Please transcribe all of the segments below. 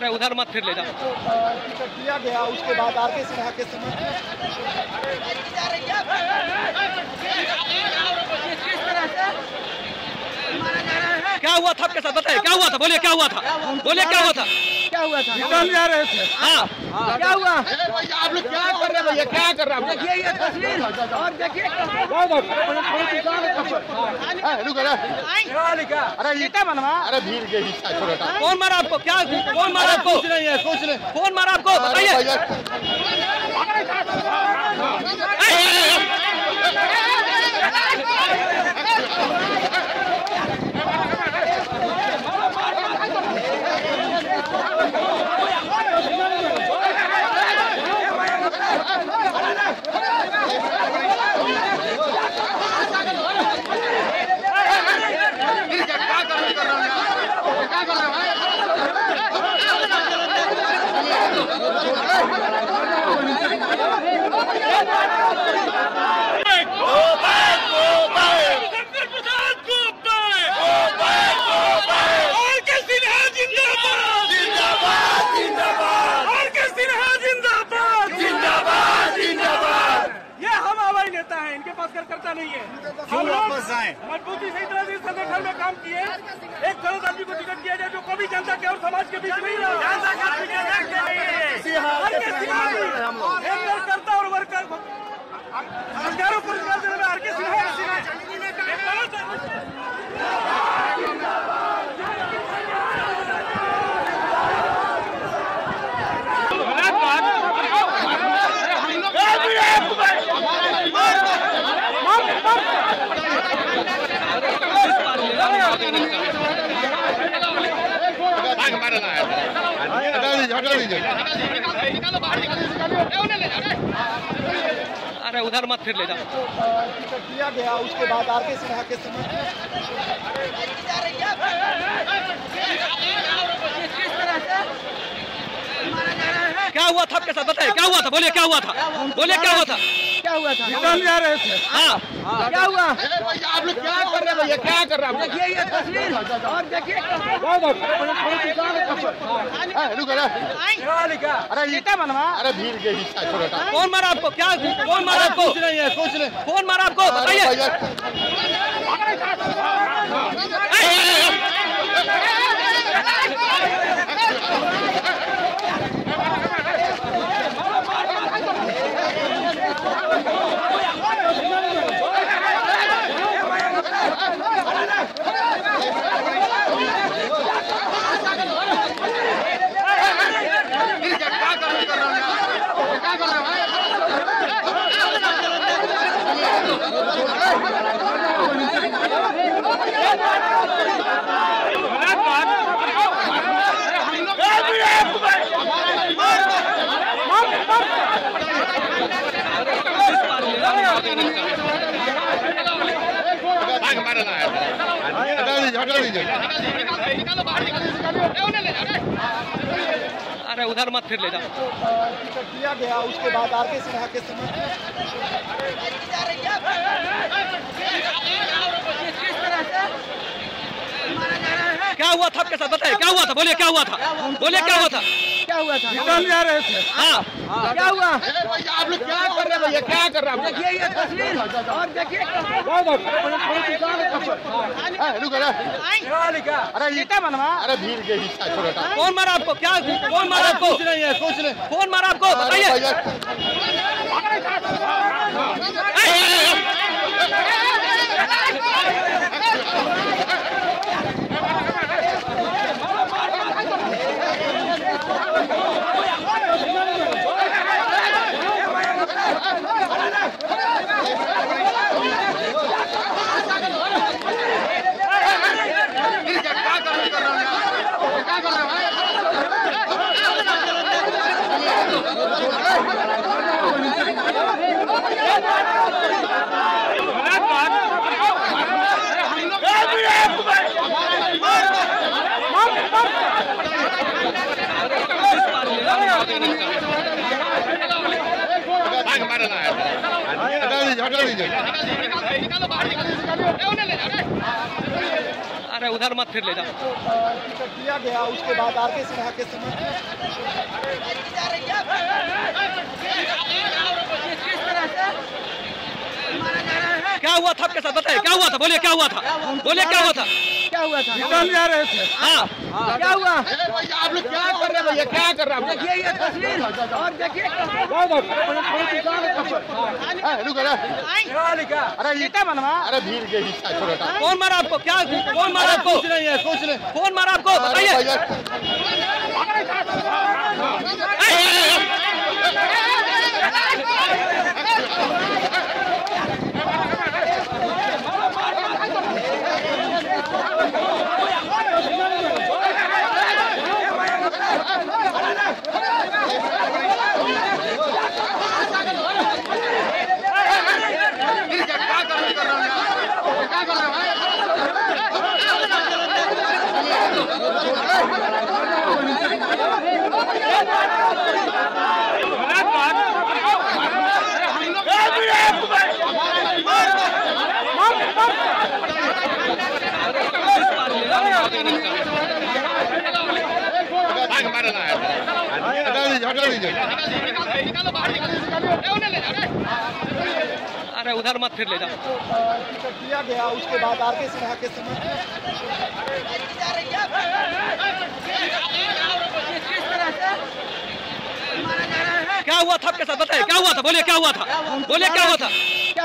अरे उधर मत फिर ले जाओ। किया गया उसके बाद आर के सिंह के क्या हुआ था आपके साथ? बताए क्या हुआ था? बोलिए क्या हुआ था? बोलिए क्या हुआ था? क्या हुआ था? निकल जा रहे थे। हाँ क्या हुआ? आप लोग क्या कर रहे हैं भैया? क्या कर रहे हैं? देखिए ये तस्वीर और देखिए। अरे जीता बनवा। अरे भीड़ के हिस्सा छोड़ो। कौन मारा आपको? क्या कौन मारा आपको? कुछ नहीं है, कुछ नहीं। कौन मारा आपको बताइए। करता नहीं है। हम लोग मजबूती से इतना दिन संगठन में काम किए, एक गलत आदमी को टिकट दिया जाए जो कभी जनता के और समाज के बीच नहीं रहा। और वर्कर हजारों पुरस्कार देने में आर के सिंह। अरे उधर मत फिर ले जाओ। किया गया उसके बाद आर के सिंह के क्या हुआ था आपके साथ? बताए क्या हुआ था? बोलिए क्या हुआ था? बोलिए क्या हुआ था? क्या हुआ था? निकल जा रहे थे। हाँ क्या हुआ? आप लोग क्या कर रहे हैं भैया? क्या कर रहे हैं? देखिए ये तस्वीर और देखिए। अरे जीता बनवा। अरे भीड़ के हिस्सा छोड़ो। कौन मारा आपको? क्या कौन मारा आपको? कुछ नहीं है, कुछ नहीं। कौन मारा आपको बताइए। अरे उधर मत फिर ले जाओ। किया गया उसके बाद आर के सिंह के क्या हुआ था आपके साथ? बताए क्या हुआ था? बोलिए क्या हुआ था? बोलिए क्या हुआ था? क्या हुआ था? निकल जा रहे थे। हाँ क्या हुआ? आप लोग क्या कर रहे हैं भैया? क्या कर रहे हैं? देखिए ये तस्वीर और देखिए। अरे जीता बनवा। अरे भीड़ के हिस्सा छोड़ो। कौन मारा आपको? क्या कौन मारा आपको? कुछ नहीं है, कुछ नहीं। कौन मारा आपको बताइए। अरे उधर मत फिर ले जाओ। किया गया उसके बाद आर के सिंह के क्या हुआ था आपके साथ? बताए क्या हुआ था? बोलिए क्या हुआ था? बोलिए क्या हुआ था? क्या हुआ था? निकल जा रहे थे। हाँ क्या हुआ? आप लोग क्या कर रहे हैं भैया? क्या कर रहे हैं? देखिए ये तस्वीर और देखिए। अरे जीता बनवा। अरे भीड़ के हिस्सा छोटा। कौन मारा आपको? क्या कौन मारा आपको? कुछ नहीं है, कुछ नहीं। कौन मारा आपको बताइए। अरे उधर मत फिर ले जाओ। किया गया उसके बाद आर के सिंह के क्या हुआ था आपके साथ? बताए क्या हुआ था? बोलिए क्या हुआ था? बोलिए क्या हुआ था? क्या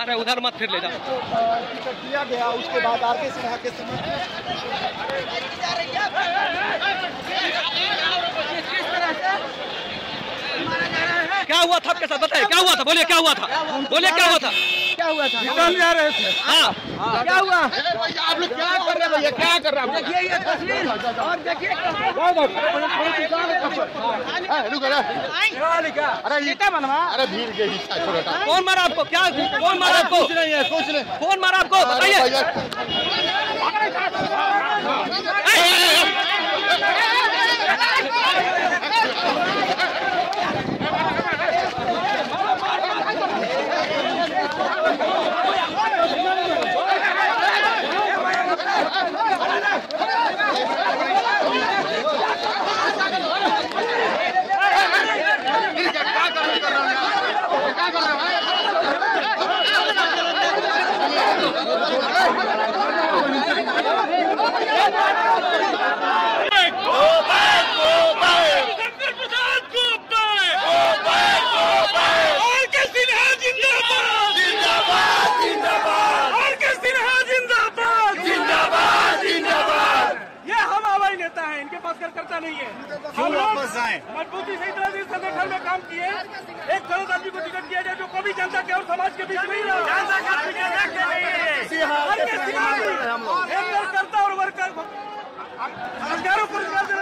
अरे उधर मत फिर ले जाओ। किया गया उसके बाद आर के सिंह के क्या हुआ था आपके साथ? बताए क्या हुआ था? बोलिए क्या हुआ था? बोलिए क्या हुआ था? क्या हुआ था? निकल जा रहे थे। हाँ क्या हुआ? आप लोग क्या कर रहे हैं भैया? क्या कर रहे हैं? देखिए ये तस्वीर और देखिए। अरे जीता बनवा। अरे भीड़ के हिस्सा छोटा। कौन मारा आपको? क्या कौन मारा आपको? कुछ नहीं है, कुछ नहीं। कौन मारा आपको बताइए। मजबूती से इस संगठन में काम किए। एक गलत आदमी को टिकट दिया जाए जो कभी जनता के और समाज के बीच नहीं रहा। हर के सिवा एक कार्यकर्ता और वर्कर हजारों पुरस्कार